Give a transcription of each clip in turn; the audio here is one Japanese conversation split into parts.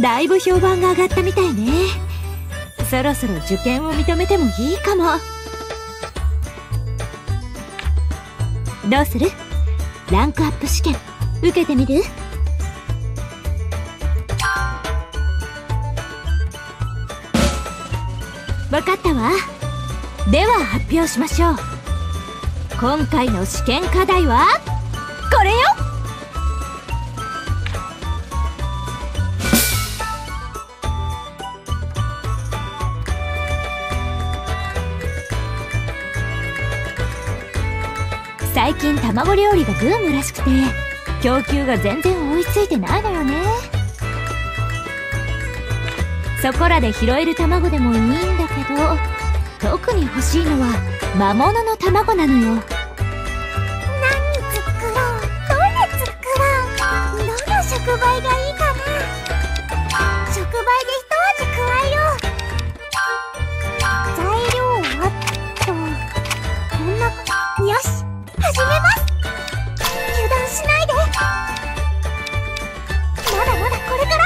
だいぶ評判が上がったみたいね。そろそろ受験を認めてもいいかも。どうする？ランクアップ試験受けてみる？分かったわ。では発表しましょう。今回の試験課題はこれよ。最近卵料理がブームらしくて、供給が全然追いついてないのよね。そこらで拾える卵でもいいんだけど、特に欲しいのは魔物の卵なのよ。何作ろう、どれ作ろう、どの触媒がいいかな。触媒で一味加えよう。材料はっと、こんな、よし始めます。油断しないで。まだまだこれから。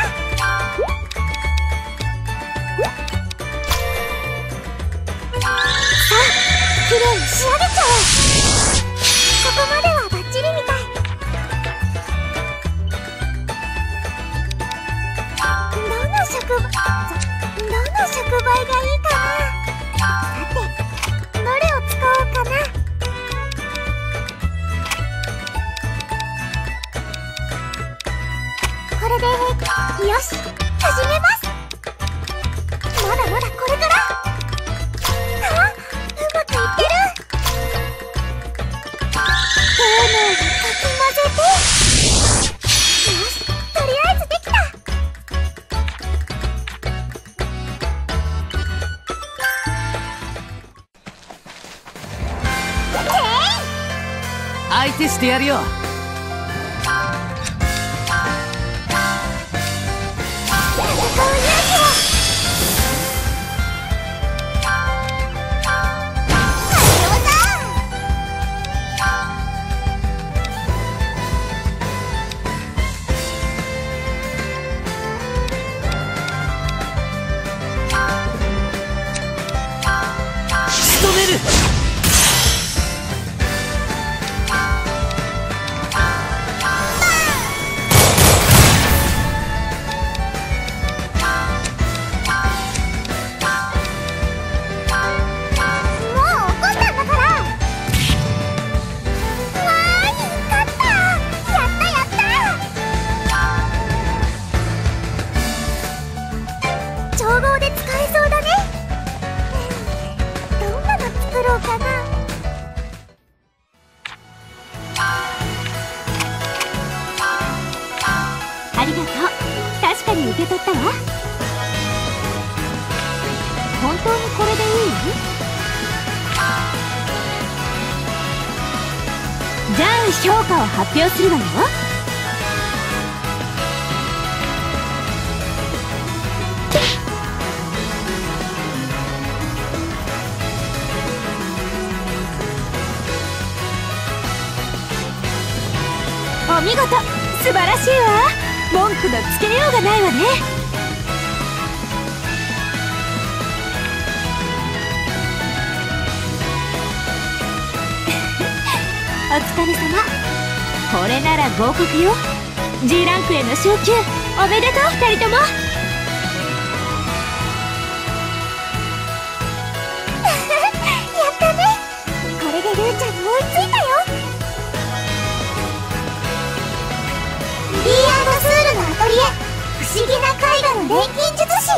さあ、きれいに仕上げちゃおう。ここまではバッチリみたい。どの触媒がいいかな。さて、どれを使おうかな。よし、始めます。まだまだこれから。あ、うまくいってる。丁寧にかき混ぜて。よし、とりあえずできた。相手してやるよ。ありがとう。確かに受け取ったわ。本当にこれでいい？じゃあ評価を発表するわよ。お見事、素晴らしいわ。文句のつけようがないわね。お疲れ様。これなら合格よ。 G ランクへの昇級おめでとう。2人ともやったね。これでルーちゃんに追いついたよ。不思議な絵画の錬金術師。